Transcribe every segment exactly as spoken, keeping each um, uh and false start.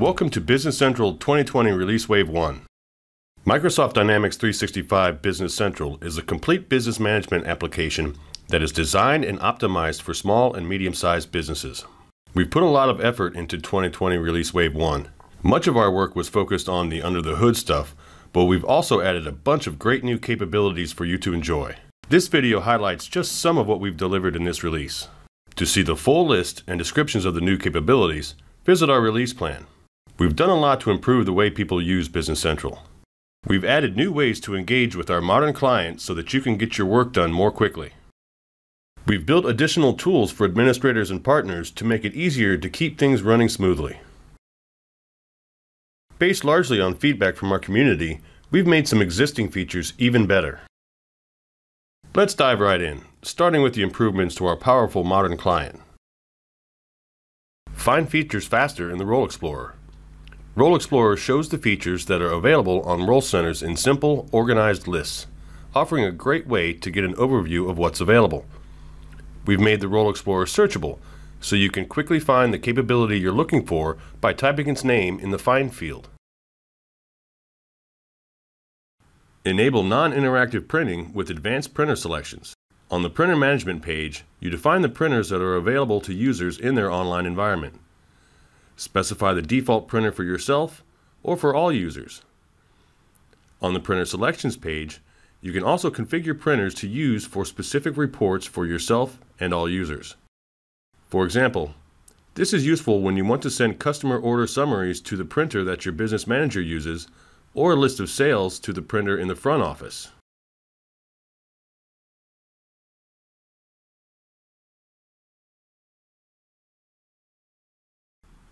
Welcome to Business Central twenty twenty Release Wave one. Microsoft Dynamics three sixty-five Business Central is a complete business management application that is designed and optimized for small and medium-sized businesses. We've put a lot of effort into twenty twenty Release Wave one. Much of our work was focused on the under-the-hood stuff, but we've also added a bunch of great new capabilities for you to enjoy. This video highlights just some of what we've delivered in this release. To see the full list and descriptions of the new capabilities, visit our release plan. We've done a lot to improve the way people use Business Central. We've added new ways to engage with our modern clients so that you can get your work done more quickly. We've built additional tools for administrators and partners to make it easier to keep things running smoothly. Based largely on feedback from our community, we've made some existing features even better. Let's dive right in, starting with the improvements to our powerful modern client. Find features faster in the Role Explorer. Role Explorer shows the features that are available on Role Centers in simple, organized lists, offering a great way to get an overview of what's available. We've made the Role Explorer searchable, so you can quickly find the capability you're looking for by typing its name in the Find field. Enable non-interactive printing with advanced printer selections. On the Printer Management page, you define the printers that are available to users in their online environment. Specify the default printer for yourself or for all users. On the Printer Selections page, you can also configure printers to use for specific reports for yourself and all users. For example, this is useful when you want to send customer order summaries to the printer that your business manager uses, or a list of sales to the printer in the front office.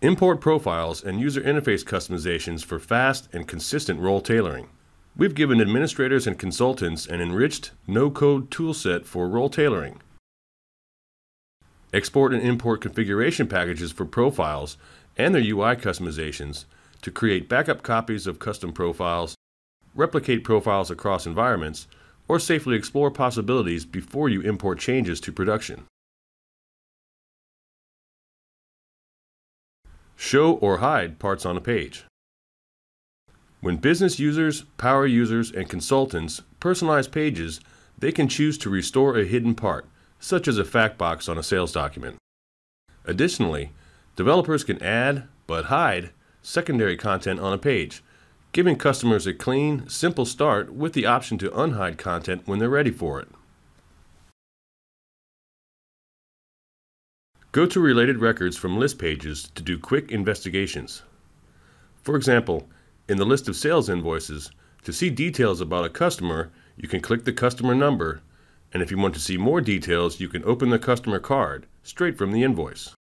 Import profiles and user interface customizations for fast and consistent role tailoring. We've given administrators and consultants an enriched no-code toolset for role tailoring. Export and import configuration packages for profiles and their U I customizations to create backup copies of custom profiles, replicate profiles across environments, or safely explore possibilities before you import changes to production. Show or hide parts on a page. When business users, power users, and consultants personalize pages, they can choose to restore a hidden part, such as a fact box on a sales document. Additionally, developers can add, but hide, secondary content on a page, giving customers a clean, simple start with the option to unhide content when they're ready for it. Go to related records from list pages to do quick investigations. For example, in the list of sales invoices, to see details about a customer, you can click the customer number, and if you want to see more details, you can open the customer card straight from the invoice.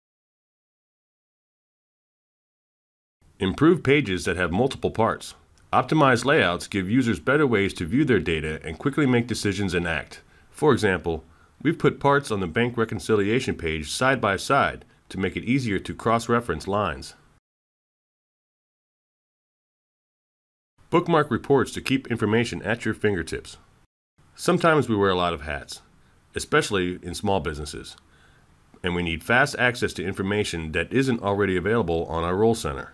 Improve pages that have multiple parts. Optimized layouts give users better ways to view their data and quickly make decisions and act. For example, we've put parts on the bank reconciliation page side by side to make it easier to cross-reference lines. Bookmark reports to keep information at your fingertips. Sometimes we wear a lot of hats, especially in small businesses, and we need fast access to information that isn't already available on our Role Center.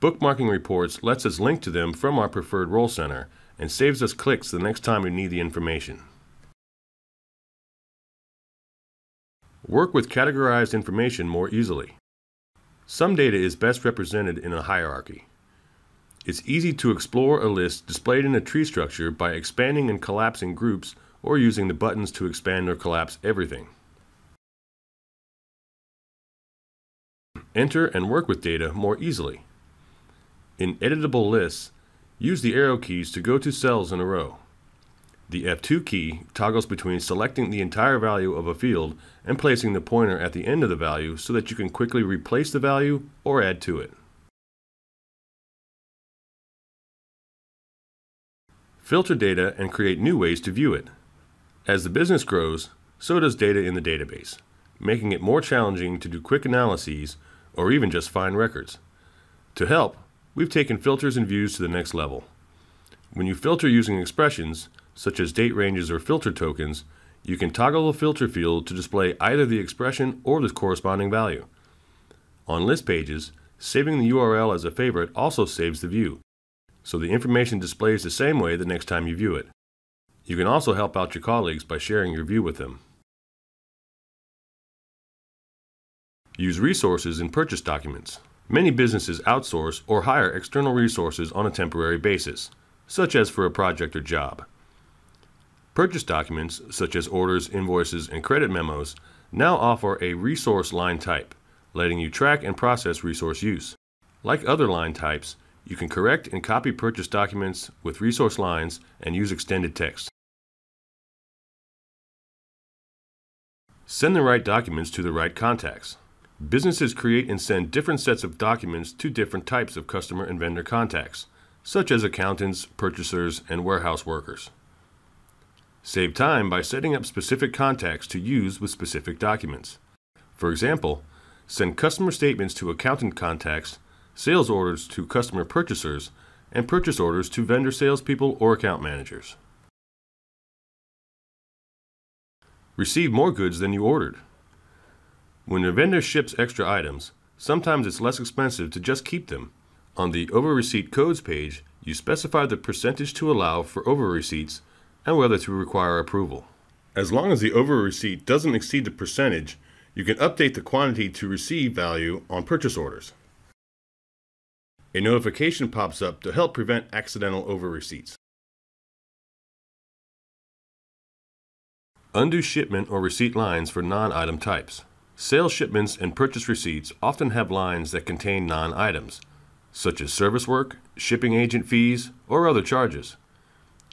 Bookmarking reports lets us link to them from our preferred Role Center and saves us clicks the next time we need the information. Work with categorized information more easily. Some data is best represented in a hierarchy. It's easy to explore a list displayed in a tree structure by expanding and collapsing groups or using the buttons to expand or collapse everything. Enter and work with data more easily. In editable lists, use the arrow keys to go to cells in a row. The F two key toggles between selecting the entire value of a field and placing the pointer at the end of the value so that you can quickly replace the value or add to it. Filter data and create new ways to view it. As the business grows, so does data in the database, making it more challenging to do quick analyses or even just find records. To help, we've taken filters and views to the next level. When you filter using expressions, such as date ranges or filter tokens, you can toggle the filter field to display either the expression or the corresponding value. On list pages, Saving the U R L as a favorite also saves the view, so the information displays the same way the next time you view it. You can also help out your colleagues by sharing your view with them. Use resources in purchase documents. Many businesses outsource or hire external resources on a temporary basis, such as for a project or job. Purchase documents, such as orders, invoices, and credit memos, now offer a resource line type, letting you track and process resource use. Like other line types, you can correct and copy purchase documents with resource lines and use extended text. Send the right documents to the right contacts. Businesses create and send different sets of documents to different types of customer and vendor contacts, such as accountants, purchasers, and warehouse workers. Save time by setting up specific contacts to use with specific documents. For example, send customer statements to accountant contacts, sales orders to customer purchasers, and purchase orders to vendor salespeople or account managers. Receive more goods than you ordered. When a vendor ships extra items, sometimes it's less expensive to just keep them. On the Over-Receipt Codes page, you specify the percentage to allow for over-receipts and whether to require approval. As long as the over-receipt doesn't exceed the percentage, you can update the quantity to receive value on purchase orders. A notification pops up to help prevent accidental over-receipts. Undo shipment or receipt lines for non-item types. Sales shipments and purchase receipts often have lines that contain non-items, such as service work, shipping agent fees, or other charges.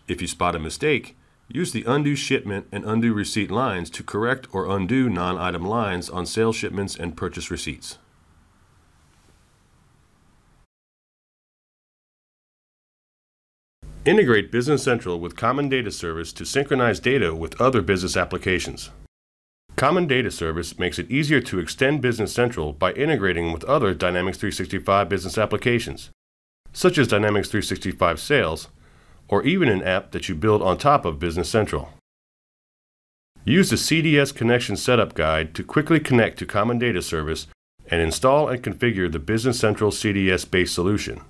If you spot a mistake, use the undo shipment and undo receipt lines to correct or undo non-item lines on sales shipments and purchase receipts. Integrate Business Central with Common Data Service to synchronize data with other business applications. Common Data Service makes it easier to extend Business Central by integrating with other Dynamics three sixty-five business applications, such as Dynamics three sixty-five Sales, or even an app that you build on top of Business Central. Use the C D S Connection Setup Guide to quickly connect to Common Data Service and install and configure the Business Central C D S-based solution.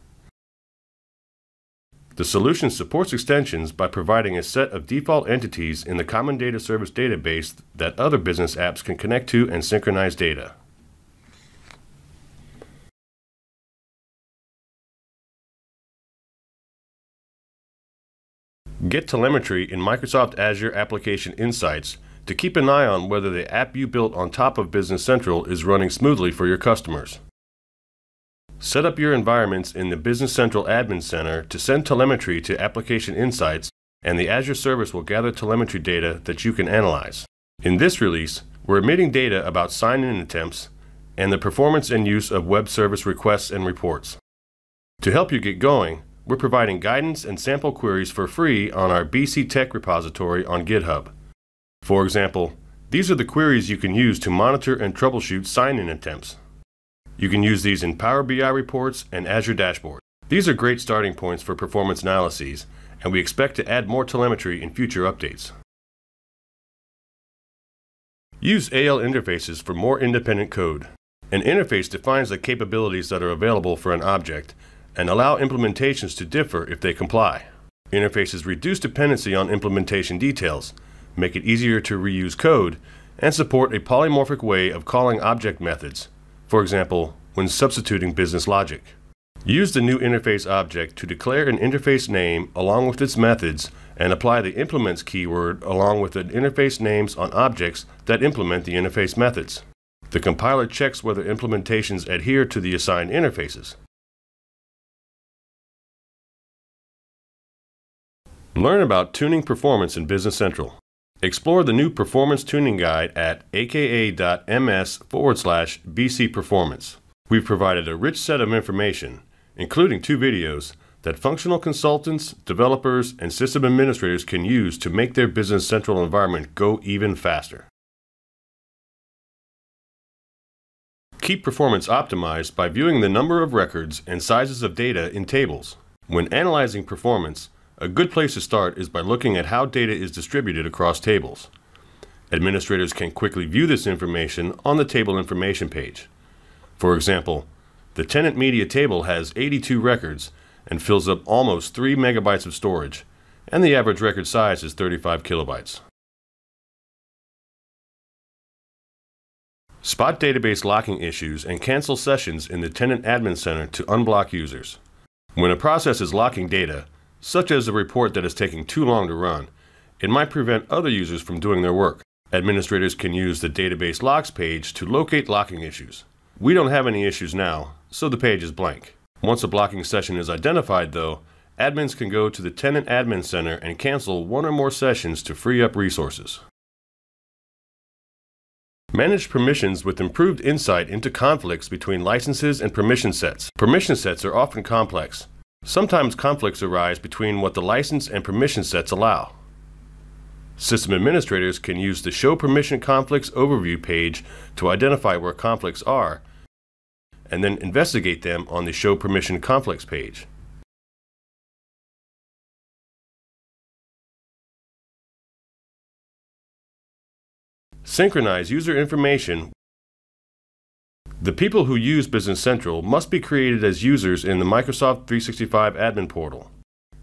The solution supports extensions by providing a set of default entities in the Common Data Service database that other business apps can connect to and synchronize data. Get telemetry in Microsoft Azure Application Insights to keep an eye on whether the app you built on top of Business Central is running smoothly for your customers. Set up your environments in the Business Central Admin Center to send telemetry to Application Insights, and the Azure service will gather telemetry data that you can analyze. In this release, we're emitting data about sign-in attempts and the performance and use of web service requests and reports. To help you get going, we're providing guidance and sample queries for free on our B C Tech repository on GitHub. For example, these are the queries you can use to monitor and troubleshoot sign-in attempts. You can use these in Power B I reports and Azure Dashboard. These are great starting points for performance analyses, and we expect to add more telemetry in future updates. Use A L interfaces for more independent code. An interface defines the capabilities that are available for an object and allow implementations to differ if they comply. Interfaces reduce dependency on implementation details, make it easier to reuse code, and support a polymorphic way of calling object methods. For example, when substituting business logic. Use the new interface object to declare an interface name along with its methods and apply the implements keyword along with the interface names on objects that implement the interface methods. The compiler checks whether implementations adhere to the assigned interfaces. Learn about tuning performance in Business Central. Explore the new performance tuning guide at a k a dot m s forward slash b c performance. We've provided a rich set of information, including two videos, that functional consultants, developers, and system administrators can use to make their Business Central environment go even faster. Keep performance optimized by viewing the number of records and sizes of data in tables. When analyzing performance, a good place to start is by looking at how data is distributed across tables. Administrators can quickly view this information on the table information page. For example, The tenant media table has eighty-two records and fills up almost three megabytes of storage, and the average record size is thirty-five kilobytes. Spot database locking issues and cancel sessions in the Tenant Admin Center to unblock users. When a process is locking data, such as a report that is taking too long to run, it might prevent other users from doing their work. Administrators can use the Database Locks page to locate locking issues. We don't have any issues now, so the page is blank. Once a blocking session is identified, though, admins can go to the Tenant Admin Center and cancel one or more sessions to free up resources. Manage permissions with improved insight into conflicts between licenses and permission sets. Permission sets are often complex. Sometimes conflicts arise between what the license and permission sets allow. System administrators can use the Show Permission Conflicts Overview page to identify where conflicts are, and then investigate them on the Show Permission Conflicts page. Synchronize user information. The people who use Business Central must be created as users in the Microsoft three sixty-five admin portal.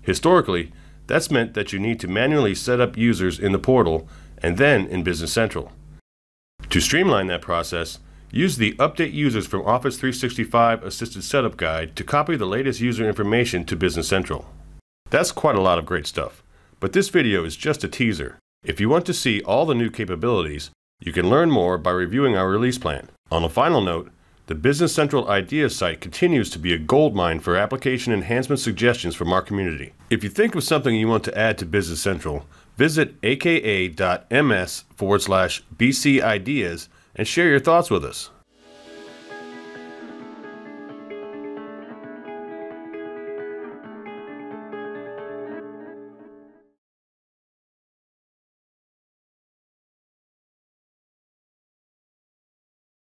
Historically, that's meant that you need to manually set up users in the portal and then in Business Central. To streamline that process, use the Update Users from Office three sixty-five Assisted Setup Guide to copy the latest user information to Business Central. That's quite a lot of great stuff, but this video is just a teaser. If you want to see all the new capabilities, you can learn more by reviewing our release plan. On a final note, the Business Central Ideas site continues to be a goldmine for application enhancement suggestions from our community. If you think of something you want to add to Business Central, visit aka.ms forward slash bcideas and share your thoughts with us.